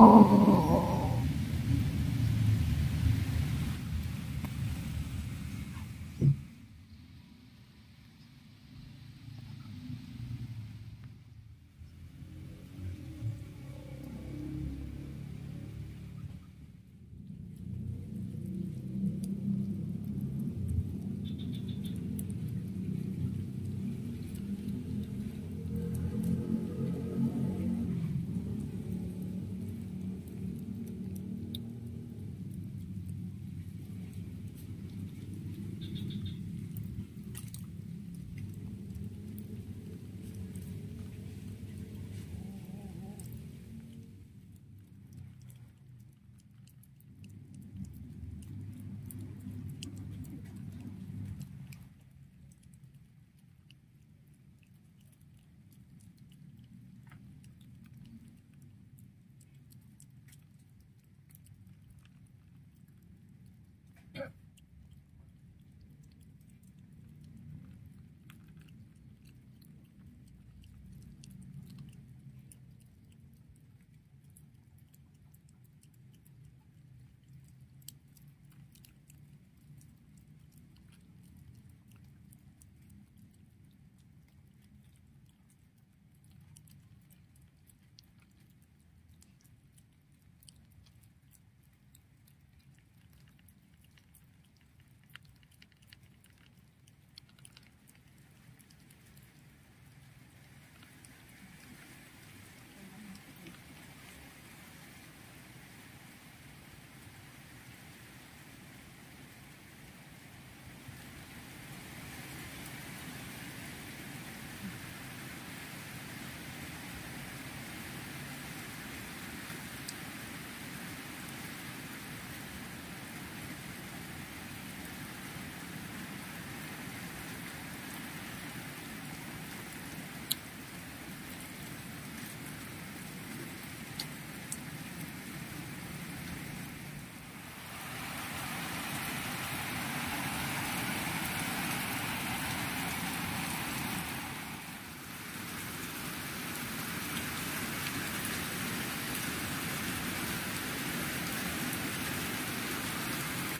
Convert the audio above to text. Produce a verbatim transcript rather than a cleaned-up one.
Oh.